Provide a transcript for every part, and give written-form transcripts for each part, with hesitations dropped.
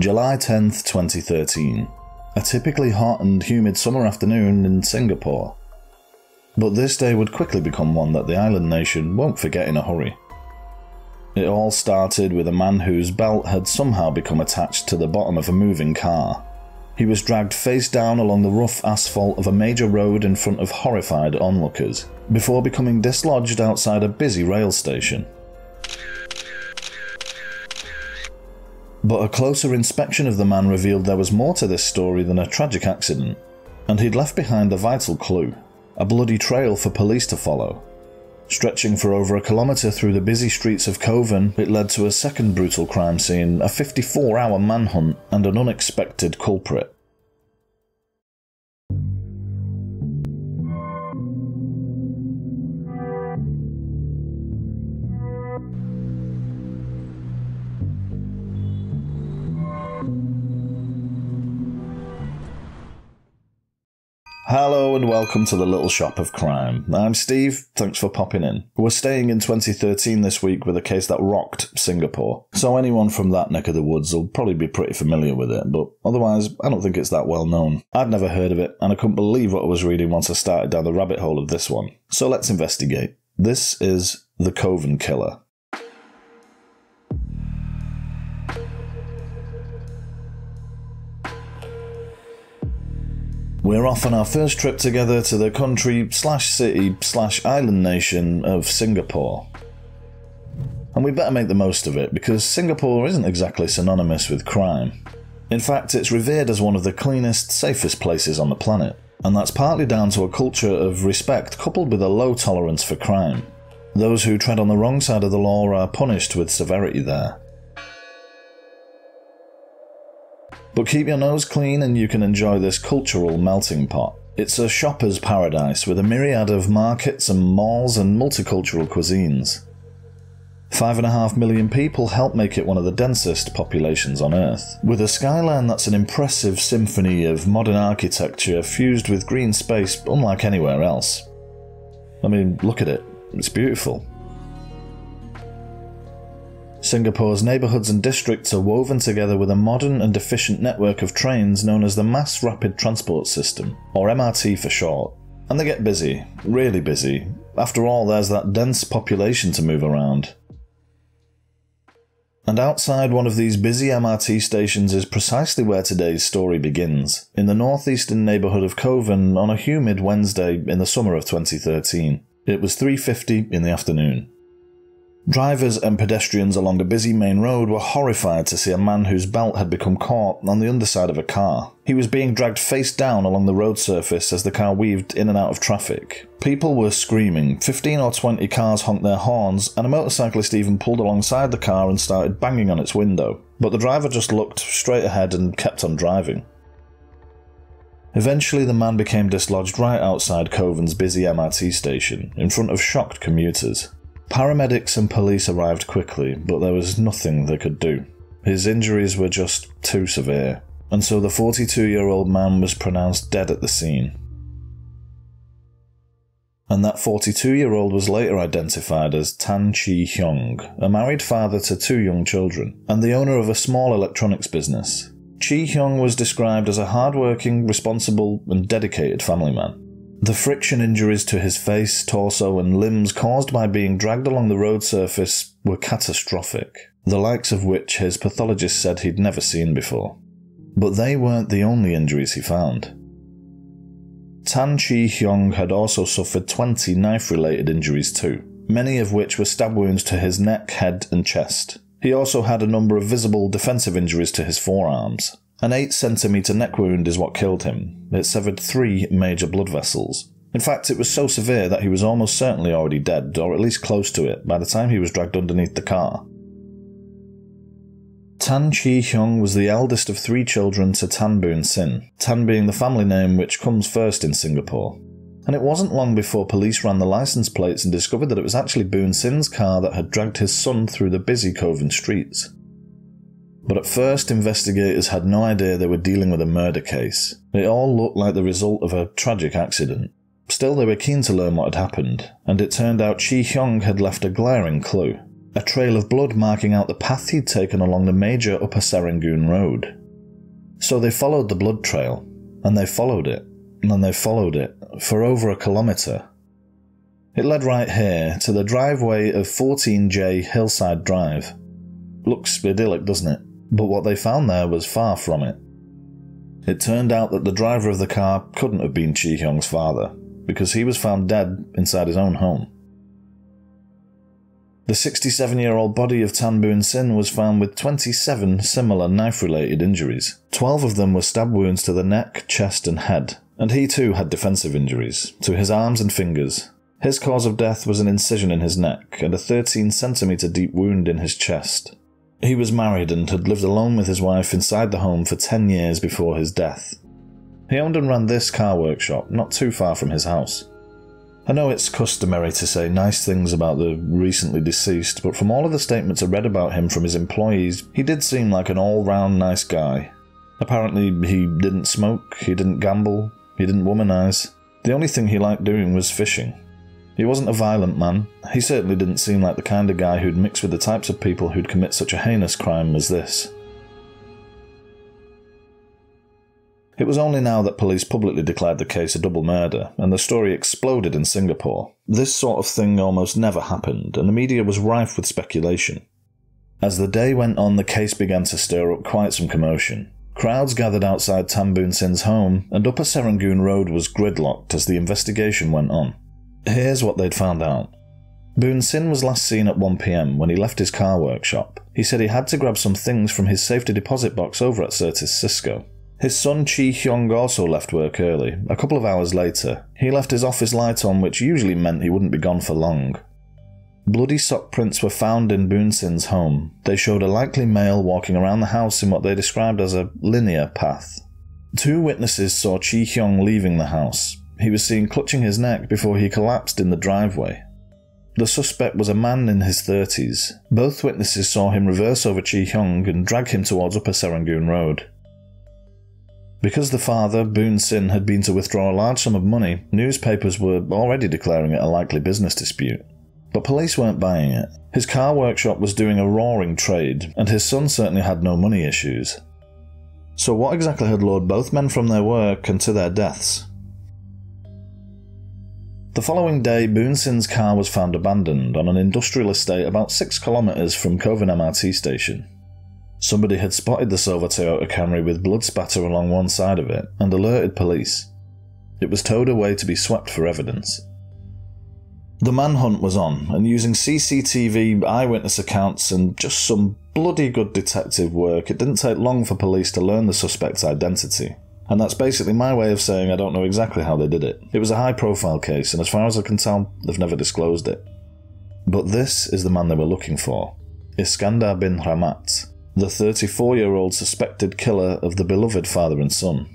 July 10th, 2013. A typically hot and humid summer afternoon in Singapore. But this day would quickly become one that the island nation won't forget in a hurry. It all started with a man whose belt had somehow become attached to the bottom of a moving car. He was dragged face down along the rough asphalt of a major road in front of horrified onlookers, before becoming dislodged outside a busy rail station. But a closer inspection of the man revealed there was more to this story than a tragic accident, and he'd left behind the vital clue, a bloody trail for police to follow. Stretching for over a kilometre through the busy streets of Kovan, it led to a second brutal crime scene, a 54-hour manhunt, and an unexpected culprit. Hello and welcome to The Little Shop of Crime. I'm Steve, thanks for popping in. We're staying in 2013 this week with a case that rocked Singapore, so anyone from that neck of the woods will probably be pretty familiar with it, but otherwise I don't think it's that well known. I'd never heard of it, and I couldn't believe what I was reading once I started down the rabbit hole of this one. So let's investigate. This is The Kovan Killer. We're off on our first trip together to the country/city/island nation of Singapore. And we better make the most of it, because Singapore isn't exactly synonymous with crime. In fact, it's revered as one of the cleanest, safest places on the planet, and that's partly down to a culture of respect coupled with a low tolerance for crime. Those who tread on the wrong side of the law are punished with severity there. But keep your nose clean and you can enjoy this cultural melting pot. It's a shopper's paradise with a myriad of markets and malls and multicultural cuisines. 5.5 million people help make it one of the densest populations on Earth, with a skyline that's an impressive symphony of modern architecture fused with green space unlike anywhere else. I mean, look at it. It's beautiful. Singapore's neighbourhoods and districts are woven together with a modern and efficient network of trains known as the Mass Rapid Transport System, or MRT for short. And they get busy, really busy. After all, there's that dense population to move around. And outside one of these busy MRT stations is precisely where today's story begins, in the northeastern neighbourhood of Kovan on a humid Wednesday in the summer of 2013. It was 3:50 in the afternoon. Drivers and pedestrians along the busy main road were horrified to see a man whose belt had become caught on the underside of a car. He was being dragged face down along the road surface as the car weaved in and out of traffic. People were screaming, 15 or 20 cars honked their horns, and a motorcyclist even pulled alongside the car and started banging on its window. But the driver just looked straight ahead and kept on driving. Eventually the man became dislodged right outside Kovan's busy MRT station, in front of shocked commuters. Paramedics and police arrived quickly, but there was nothing they could do. His injuries were just too severe, and so the 42-year-old man was pronounced dead at the scene. And that 42-year-old was later identified as Tan Chee Heong, a married father to 2 young children, and the owner of a small electronics business. Chee Heong was described as a hard-working, responsible, and dedicated family man. The friction injuries to his face, torso and limbs caused by being dragged along the road surface were catastrophic, the likes of which his pathologist said he'd never seen before. But they weren't the only injuries he found. Tan Chee Heong had also suffered 20 knife-related injuries too, many of which were stab wounds to his neck, head and chest. He also had a number of visible defensive injuries to his forearms. An 8 cm neck wound is what killed him. It severed 3 major blood vessels. In fact, it was so severe that he was almost certainly already dead, or at least close to it, by the time he was dragged underneath the car. Tan Chee Heong was the eldest of 3 children to Tan Boon Sin, Tan being the family name which comes first in Singapore. And it wasn't long before police ran the license plates and discovered that it was actually Boon Sin's car that had dragged his son through the busy Kovan streets. But at first, investigators had no idea they were dealing with a murder case. It all looked like the result of a tragic accident. Still, they were keen to learn what had happened, and it turned out Chee Heong had left a glaring clue. a trail of blood marking out the path he'd taken along the major Upper Serangoon Road. So they followed the blood trail, and they followed it, and then they followed it, for over a kilometre. It led right here, to the driveway of 14J Hillside Drive. Looks idyllic, doesn't it? But what they found there was far from it. It turned out that the driver of the car couldn't have been Chee Heong's father, because he was found dead inside his own home. The 67-year-old body of Tan Boon Sin was found with 27 similar knife-related injuries. 12 of them were stab wounds to the neck, chest and head, and he too had defensive injuries, to his arms and fingers. His cause of death was an incision in his neck and a 13-centimetre deep wound in his chest. He was married and had lived alone with his wife inside the home for 10 years before his death. He owned and ran this car workshop not too far from his house. I know it's customary to say nice things about the recently deceased, but from all of the statements I read about him from his employees, he did seem like an all-round nice guy. Apparently he didn't smoke, he didn't gamble, he didn't womanize. The only thing he liked doing was fishing. He wasn't a violent man. He certainly didn't seem like the kind of guy who'd mix with the types of people who'd commit such a heinous crime as this. It was only now that police publicly declared the case a double murder, and the story exploded in Singapore. This sort of thing almost never happened, and the media was rife with speculation. As the day went on, the case began to stir up quite some commotion. Crowds gathered outside Tan Boon Sin's home, and Upper Serangoon Road was gridlocked as the investigation went on. Here's what they'd found out. Boon Sin was last seen at 1 PM when he left his car workshop. He said he had to grab some things from his safety deposit box over at Certis Cisco. His son Chee Heong also left work early. A couple of hours later, he left his office light on, which usually meant he wouldn't be gone for long. Bloody sock prints were found in Boon Sin's home. They showed a likely male walking around the house in what they described as a linear path. 2 witnesses saw Chee Heong leaving the house. He was seen clutching his neck before he collapsed in the driveway. The suspect was a man in his 30s. Both witnesses saw him reverse over Chee Heong and drag him towards Upper Serangoon Road. Because the father, Boon Sin, had been to withdraw a large sum of money, newspapers were already declaring it a likely business dispute. But police weren't buying it. His car workshop was doing a roaring trade, and his son certainly had no money issues. So what exactly had lured both men from their work and to their deaths? The following day, Boon Sin's car was found abandoned on an industrial estate about 6 kilometres from Kovan MRT station. Somebody had spotted the silver Toyota Camry with blood spatter along one side of it and alerted police. It was towed away to be swept for evidence. The manhunt was on, and using CCTV, eyewitness accounts and just some bloody good detective work, it didn't take long for police to learn the suspect's identity. And that's basically my way of saying I don't know exactly how they did it. It was a high-profile case, and as far as I can tell, they've never disclosed it. But this is the man they were looking for. Iskandar bin Rahmat, the 34-year-old suspected killer of the beloved father and son.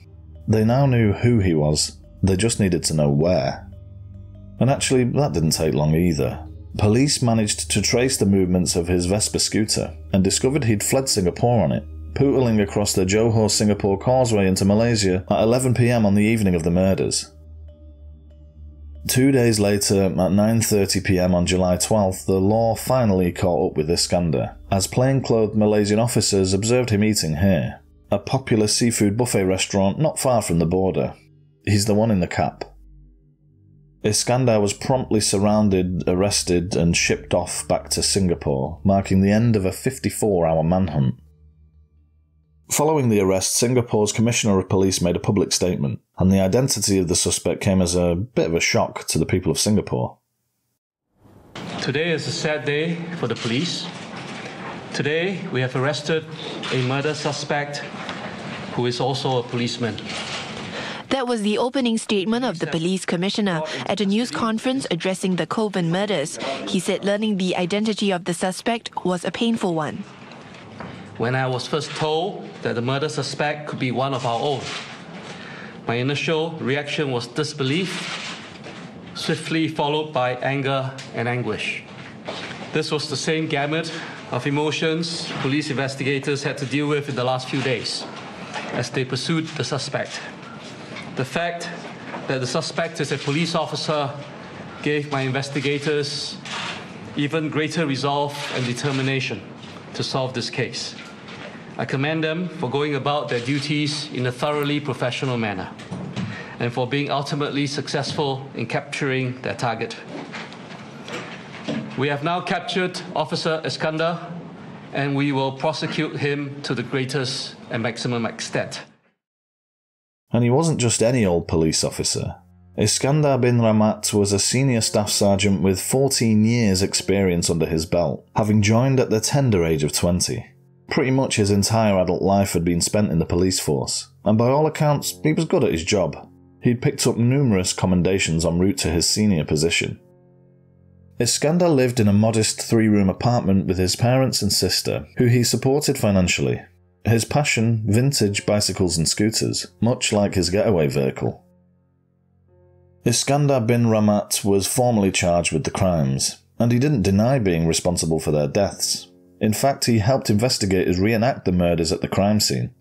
They now knew who he was, they just needed to know where. And actually, that didn't take long either. Police managed to trace the movements of his Vespa scooter, and discovered he'd fled Singapore on it, pootling across the Johor-Singapore causeway into Malaysia at 11 PM on the evening of the murders. 2 days later, at 9:30 PM on July 12th, the law finally caught up with Iskandar, as plainclothed Malaysian officers observed him eating here, a popular seafood buffet restaurant not far from the border. He's the one in the cap. Iskandar was promptly surrounded, arrested, and shipped off back to Singapore, marking the end of a 54-hour manhunt. Following the arrest, Singapore's Commissioner of Police made a public statement, and the identity of the suspect came as a bit of a shock to the people of Singapore. Today is a sad day for the police. Today, we have arrested a murder suspect who is also a policeman. That was the opening statement of the police commissioner at a news conference addressing the Kovan murders. He said learning the identity of the suspect was a painful one. When I was first told that the murder suspect could be one of our own, my initial reaction was disbelief, swiftly followed by anger and anguish. This was the same gamut of emotions police investigators had to deal with in the last few days as they pursued the suspect. The fact that the suspect is a police officer gave my investigators even greater resolve and determination to solve this case. I commend them for going about their duties in a thoroughly professional manner and for being ultimately successful in capturing their target. We have now captured Officer Iskandar, and we will prosecute him to the greatest and maximum extent. And he wasn't just any old police officer. Iskandar bin Rahmat was a senior staff sergeant with 14 years experience under his belt, having joined at the tender age of 20. Pretty much his entire adult life had been spent in the police force, and by all accounts, he was good at his job. He'd picked up numerous commendations en route to his senior position. Iskandar lived in a modest three-room apartment with his parents and sister, who he supported financially. His passion, vintage bicycles and scooters, much like his getaway vehicle. Iskandar bin Rahmat was formally charged with the crimes, and he didn't deny being responsible for their deaths. In fact, he helped investigators reenact the murders at the crime scene.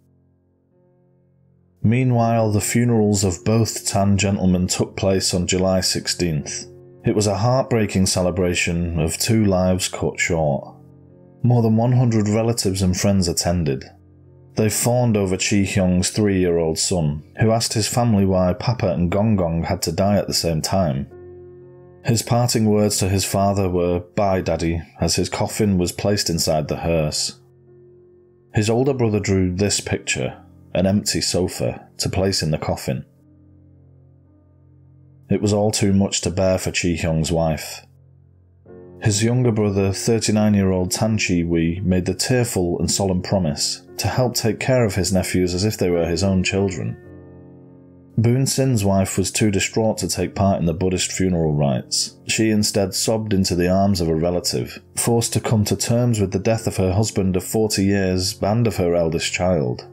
Meanwhile, the funerals of both Tan gentlemen took place on July 16th. It was a heartbreaking celebration of two lives cut short. More than 100 relatives and friends attended. They fawned over Chee Heong's 3-year-old son, who asked his family why Papa and Gong Gong had to die at the same time. His parting words to his father were, "Bye, Daddy," as his coffin was placed inside the hearse. His older brother drew this picture, an empty sofa, to place in the coffin. It was all too much to bear for Chee Heong's wife. His younger brother, 39-year-old Tan Chi Wei, made the tearful and solemn promise to help take care of his nephews as if they were his own children. Boon Sin's wife was too distraught to take part in the Buddhist funeral rites. She instead sobbed into the arms of a relative, forced to come to terms with the death of her husband of 40 years and of her eldest child.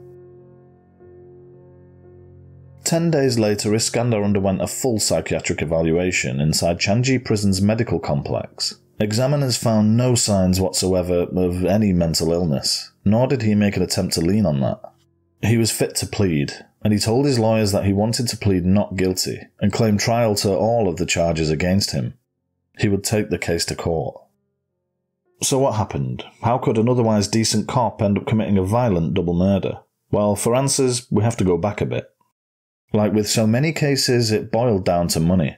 10 days later, Iskandar underwent a full psychiatric evaluation inside Changi Prison's medical complex. Examiners found no signs whatsoever of any mental illness, nor did he make an attempt to lean on that. He was fit to plead, and he told his lawyers that he wanted to plead not guilty and claim trial to all of the charges against him. He would take the case to court. So what happened? How could an otherwise decent cop end up committing a violent double murder? Well, for answers, we have to go back a bit. Like with so many cases, it boiled down to money.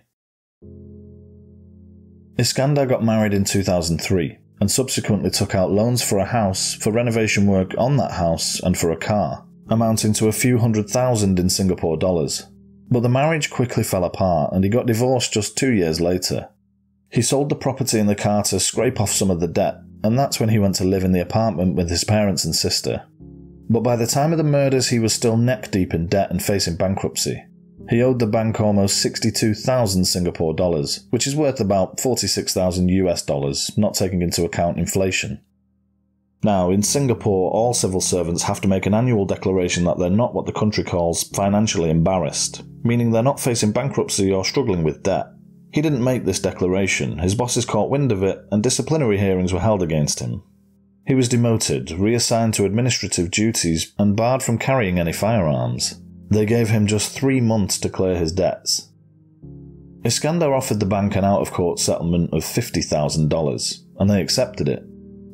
Iskandar got married in 2003 and subsequently took out loans for a house, for renovation work on that house, and for a car, amounting to a few $100,000 in Singapore dollars. But the marriage quickly fell apart and he got divorced just 2 years later. He sold the property and the car to scrape off some of the debt, and that's when he went to live in the apartment with his parents and sister. But by the time of the murders, he was still neck deep in debt and facing bankruptcy. He owed the bank almost 62,000 Singapore dollars, which is worth about 46,000 US dollars, not taking into account inflation. Now, in Singapore, all civil servants have to make an annual declaration that they're not what the country calls financially embarrassed, meaning they're not facing bankruptcy or struggling with debt. He didn't make this declaration, his bosses caught wind of it, and disciplinary hearings were held against him. He was demoted, reassigned to administrative duties, and barred from carrying any firearms. They gave him just 3 months to clear his debts. Iskandar offered the bank an out-of-court settlement of $50,000, and they accepted it.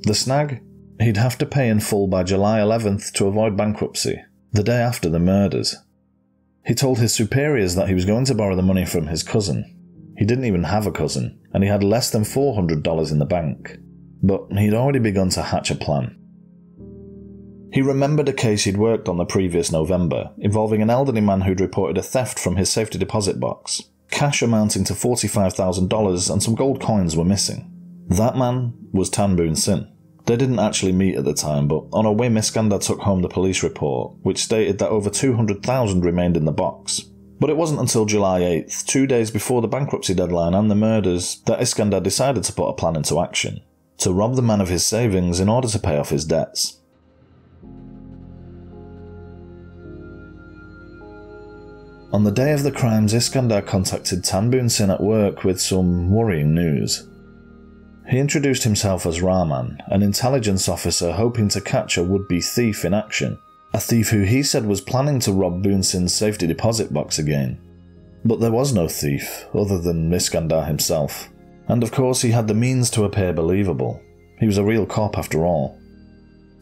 The snag? He'd have to pay in full by July 11th to avoid bankruptcy, the day after the murders. He told his superiors that he was going to borrow the money from his cousin. He didn't even have a cousin, and he had less than $400 in the bank. But he'd already begun to hatch a plan. He remembered a case he'd worked on the previous November, involving an elderly man who'd reported a theft from his safety deposit box. Cash amounting to $45,000 and some gold coins were missing. That man was Tan Boon Sin. They didn't actually meet at the time, but on a whim, Iskandar took home the police report, which stated that over $200,000 remained in the box. But it wasn't until July 8th, 2 days before the bankruptcy deadline and the murders, that Iskandar decided to put a plan into action, to rob the man of his savings in order to pay off his debts. On the day of the crimes, Iskandar contacted Tan Boon Sin at work with some worrying news. He introduced himself as Rahman, an intelligence officer hoping to catch a would-be thief in action, a thief who he said was planning to rob Boon Sin's safety deposit box again. But there was no thief, other than Iskandar himself, And of course he had the means to appear believable. He was a real cop after all.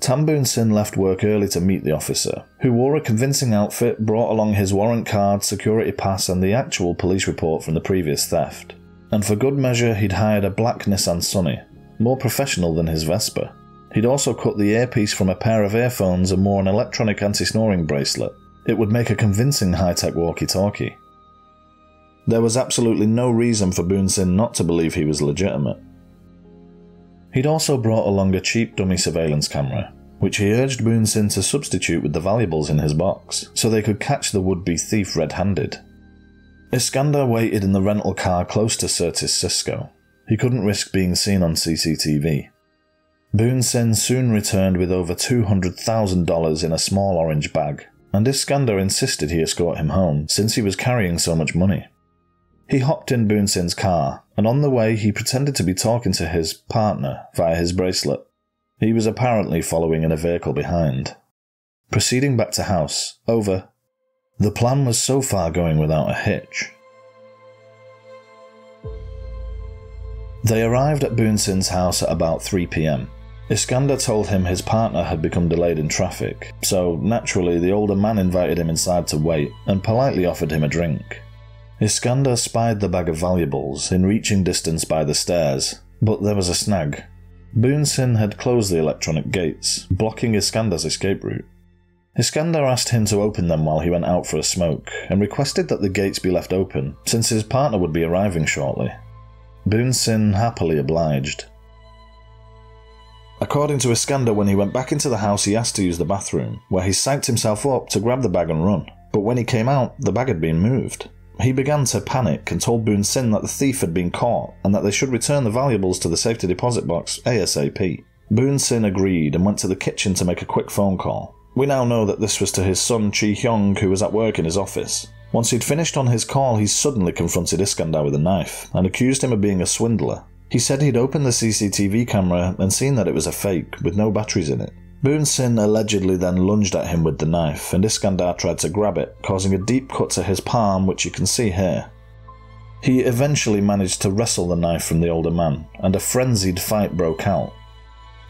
Tan Boon Sin left work early to meet the officer, who wore a convincing outfit, brought along his warrant card, security pass and the actual police report from the previous theft. And for good measure he'd hired a black Nissan Sunny, more professional than his Vespa. He'd also cut the earpiece from a pair of earphones and wore an electronic anti-snoring bracelet. It would make a convincing high-tech walkie-talkie. There was absolutely no reason for Boon Sin not to believe he was legitimate. He'd also brought along a cheap dummy surveillance camera, which he urged Boon Sin to substitute with the valuables in his box, so they could catch the would-be thief red-handed. Iskandar waited in the rental car close to Certis Cisco. He couldn't risk being seen on CCTV. Boon Sin soon returned with over $200,000 in a small orange bag, and Iskandar insisted he escort him home, since he was carrying so much money. He hopped in Boon Sin's car, and on the way he pretended to be talking to his partner via his bracelet. He was apparently following in a vehicle behind. Proceeding back to house, over. The plan was so far going without a hitch. They arrived at Boon Sin's house at about 3 PM. Iskandar told him his partner had become delayed in traffic, so naturally the older man invited him inside to wait and politely offered him a drink. Iskandar spied the bag of valuables in reaching distance by the stairs, but there was a snag. Boon Sin had closed the electronic gates, blocking Iskandar's escape route. Iskandar asked him to open them while he went out for a smoke, and requested that the gates be left open, since his partner would be arriving shortly. Boon Sin happily obliged. According to Iskandar, when he went back into the house he asked to use the bathroom, where he psyched himself up to grab the bag and run, but when he came out, the bag had been moved. He began to panic and told Boon Sin that the thief had been caught and that they should return the valuables to the safety deposit box ASAP. Boon Sin agreed and went to the kitchen to make a quick phone call. We now know that this was to his son Chee Heong, who was at work in his office. Once he'd finished on his call, he suddenly confronted Iskandar with a knife and accused him of being a swindler. He said he'd opened the CCTV camera and seen that it was a fake, with no batteries in it. Boon Sin allegedly then lunged at him with the knife, and Iskandar tried to grab it, causing a deep cut to his palm, which you can see here. He eventually managed to wrestle the knife from the older man, and a frenzied fight broke out.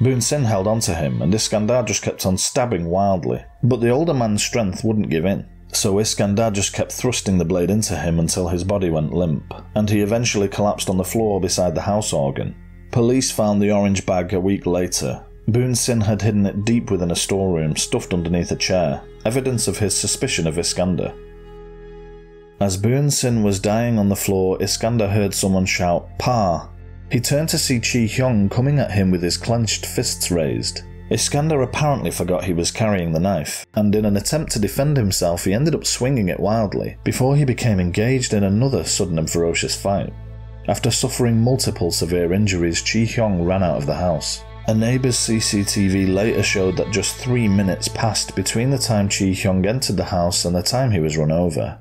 Boon Sin held onto him, and Iskandar just kept on stabbing wildly, but the older man's strength wouldn't give in, so Iskandar just kept thrusting the blade into him until his body went limp, and he eventually collapsed on the floor beside the house organ. Police found the orange bag a week later. Boon Sin had hidden it deep within a storeroom, stuffed underneath a chair, evidence of his suspicion of Iskandar. As Boon Sin was dying on the floor, Iskandar heard someone shout, "Pa!" He turned to see Chee Heong coming at him with his clenched fists raised. Iskandar apparently forgot he was carrying the knife, and in an attempt to defend himself he ended up swinging it wildly, before he became engaged in another sudden and ferocious fight. After suffering multiple severe injuries, Chee Heong ran out of the house. A neighbour's CCTV later showed that just 3 minutes passed between the time Chee Heong entered the house and the time he was run over.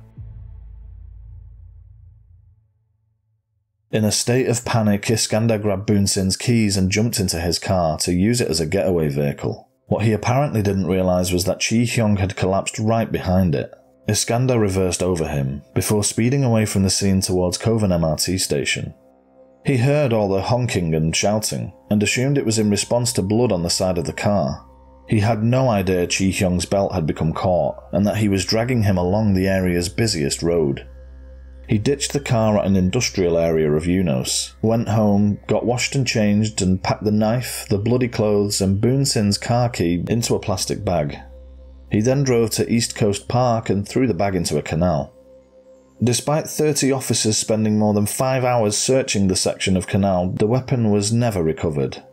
In a state of panic, Iskandar grabbed Boon Sin's keys and jumped into his car to use it as a getaway vehicle. What he apparently didn't realise was that Chee Heong had collapsed right behind it. Iskandar reversed over him, before speeding away from the scene towards Kovan MRT station. He heard all the honking and shouting, and assumed it was in response to blood on the side of the car. He had no idea Chee Heong's belt had become caught, and that he was dragging him along the area's busiest road. He ditched the car at an industrial area of Eunos, went home, got washed and changed, and packed the knife, the bloody clothes, and Boon Sin's car key into a plastic bag. He then drove to East Coast Park and threw the bag into a canal. Despite 30 officers spending more than 5 hours searching the section of canal, the weapon was never recovered.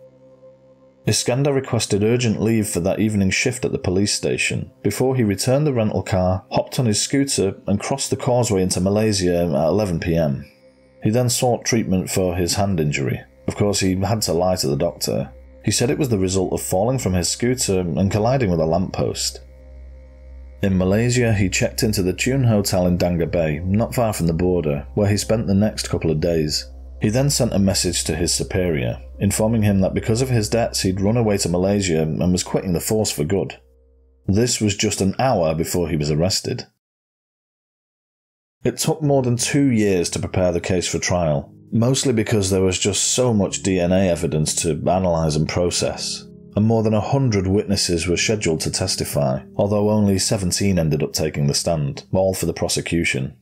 Iskandar requested urgent leave for that evening shift at the police station, before he returned the rental car, hopped on his scooter and crossed the causeway into Malaysia at 11 PM. He then sought treatment for his hand injury. Of course, he had to lie to the doctor. He said it was the result of falling from his scooter and colliding with a lamppost. In Malaysia, he checked into the Tune Hotel in Danga Bay, not far from the border, where he spent the next couple of days. He then sent a message to his superior, informing him that because of his debts he'd run away to Malaysia and was quitting the force for good. This was just an hour before he was arrested. It took more than 2 years to prepare the case for trial, mostly because there was just so much DNA evidence to analyse and process, and more than 100 witnesses were scheduled to testify, although only 17 ended up taking the stand, all for the prosecution.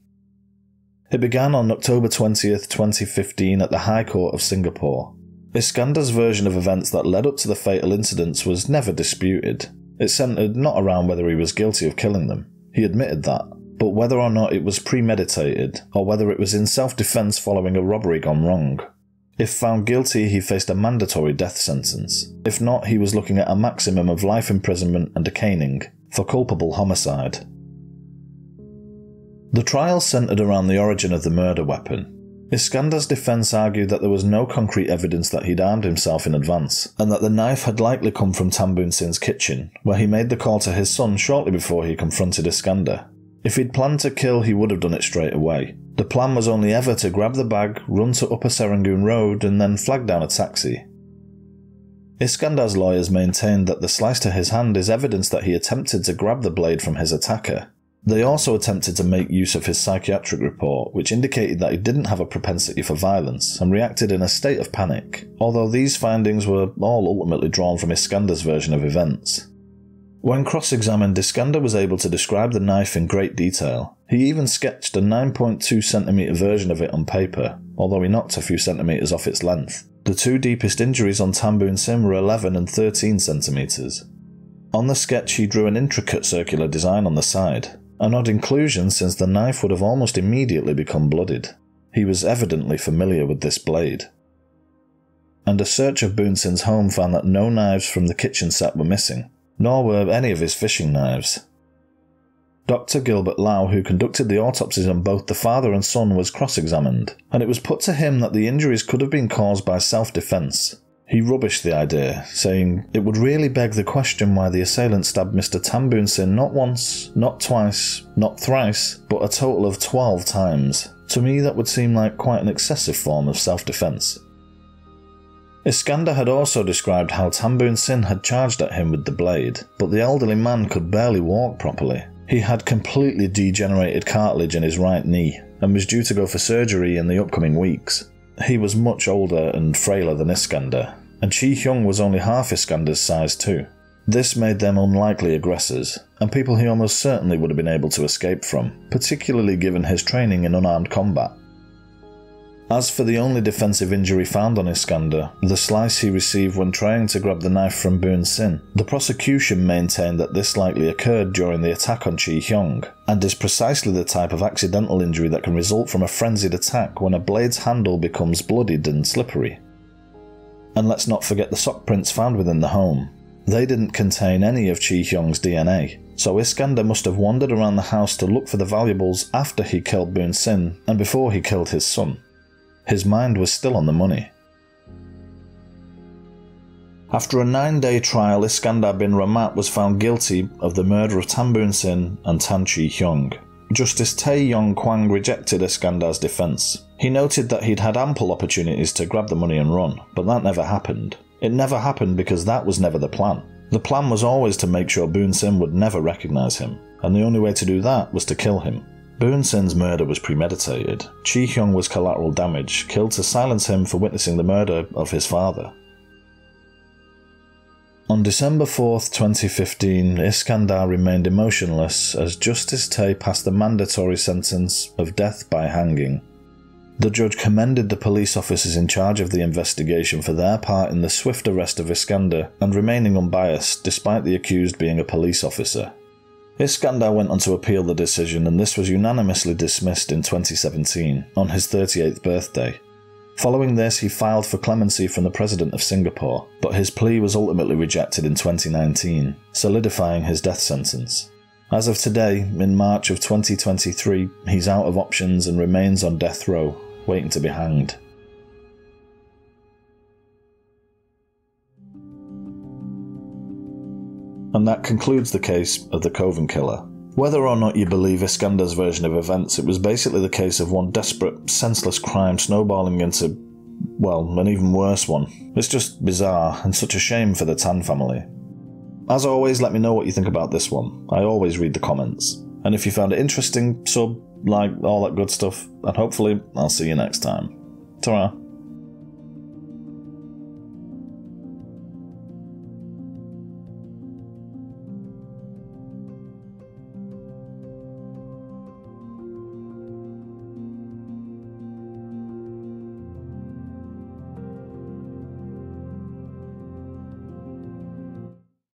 It began on October 20th, 2015 at the High Court of Singapore. Iskandar's version of events that led up to the fatal incidents was never disputed. It centred not around whether he was guilty of killing them, he admitted that, but whether or not it was premeditated, or whether it was in self-defence following a robbery gone wrong. If found guilty, he faced a mandatory death sentence. If not, he was looking at a maximum of life imprisonment and a caning, for culpable homicide. The trial centred around the origin of the murder weapon. Iskandar's defence argued that there was no concrete evidence that he'd armed himself in advance, and that the knife had likely come from Tan Boon Sin's kitchen, where he made the call to his son shortly before he confronted Iskandar. If he'd planned to kill, he would have done it straight away. The plan was only ever to grab the bag, run to Upper Serangoon Road, and then flag down a taxi. Iskandar's lawyers maintained that the slice to his hand is evidence that he attempted to grab the blade from his attacker. They also attempted to make use of his psychiatric report, which indicated that he didn't have a propensity for violence and reacted in a state of panic, although these findings were all ultimately drawn from Iskandar's version of events. When cross-examined, Iskandar was able to describe the knife in great detail. He even sketched a 9.2cm version of it on paper, although he knocked a few centimetres off its length. The two deepest injuries on Tan Boon Sin were 11 and 13cm. On the sketch, he drew an intricate circular design on the side, an odd inclusion since the knife would have almost immediately become blooded. He was evidently familiar with this blade. And a search of Boon Sin's home found that no knives from the kitchen set were missing, nor were any of his fishing knives. Dr. Gilbert Lau, who conducted the autopsies on both the father and son, was cross-examined, and it was put to him that the injuries could have been caused by self-defense. He rubbished the idea, saying, "It would really beg the question why the assailant stabbed Mr. Tan Boon Sin not once, not twice, not thrice, but a total of 12 times. To me that would seem like quite an excessive form of self-defense." Iskandar had also described how Tan Boon Sin had charged at him with the blade, but the elderly man could barely walk properly. He had completely degenerated cartilage in his right knee, and was due to go for surgery in the upcoming weeks. He was much older and frailer than Iskandar, and Chee Heong was only half Iskandar's size too. This made them unlikely aggressors, and people he almost certainly would have been able to escape from, particularly given his training in unarmed combat. As for the only defensive injury found on Iskandar, the slice he received when trying to grab the knife from Boon Sin, the prosecution maintained that this likely occurred during the attack on Chee Heong, and is precisely the type of accidental injury that can result from a frenzied attack when a blade's handle becomes bloodied and slippery. And let's not forget the sock prints found within the home. They didn't contain any of Chee Heong's DNA, so Iskandar must have wandered around the house to look for the valuables after he killed Boon Sin and before he killed his son. His mind was still on the money. After a 9-day trial, Iskandar bin Rahmat was found guilty of the murder of Tan Boon Sin and Tan Chee Heong. Justice Tae Yong Kwang rejected Iskandar's defence. He noted that he'd had ample opportunities to grab the money and run, but that never happened. It never happened because that was never the plan. The plan was always to make sure Boon Sin would never recognise him, and the only way to do that was to kill him. Boon Sin's murder was premeditated. Chee Heong was collateral damage, killed to silence him for witnessing the murder of his father. On December 4th, 2015, Iskandar remained emotionless as Justice Tae passed the mandatory sentence of death by hanging. The judge commended the police officers in charge of the investigation for their part in the swift arrest of Iskandar and remaining unbiased despite the accused being a police officer. Iskandar went on to appeal the decision, and this was unanimously dismissed in 2017, on his 38th birthday. Following this, he filed for clemency from the President of Singapore, but his plea was ultimately rejected in 2019, solidifying his death sentence. As of today, in March of 2023, he's out of options and remains on death row, waiting to be hanged. And that concludes the case of the Kovan Killer. Whether or not you believe Iskandar's version of events, it was basically the case of one desperate, senseless crime snowballing into, well, an even worse one. It's just bizarre and such a shame for the Tan family. As always, let me know what you think about this one. I always read the comments. And if you found it interesting, sub, like, all that good stuff, and hopefully I'll see you next time. Torah.